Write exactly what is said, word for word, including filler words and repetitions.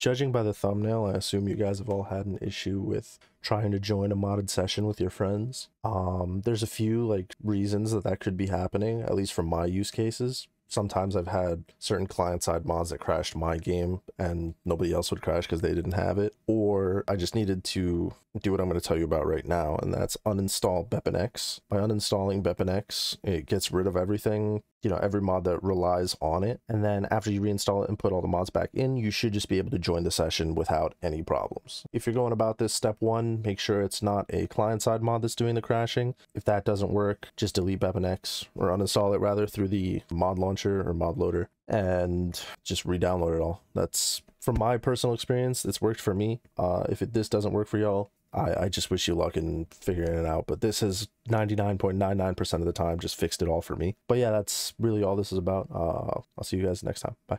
Judging by the thumbnail, I assume you guys have all had an issue with trying to join a modded session with your friends. Um, there's a few like reasons that that could be happening, at least from my use cases. Sometimes I've had certain client-side mods that crashed my game and nobody else would crash because they didn't have it. Or I just needed to do what I'm going to tell you about right now, and that's uninstall BepInEx. By uninstalling BepInEx, it gets rid of everything, you know, every mod that relies on it. And then after you reinstall it and put all the mods back in, you should just be able to join the session without any problems. If you're going about this, step one, make sure it's not a client-side mod that's doing the crashing. If that doesn't work, just delete BepInEx, or uninstall it rather, through the mod launcher or mod loader, and just re-download it all. That's, from my personal experience, it's worked for me. Uh, if it, this doesn't work for y'all, I, I just wish you luck in figuring it out, but this has ninety-nine point nine nine percent of the time just fixed it all for me. But yeah, that's really all this is about. Uh, I'll see you guys next time. Bye.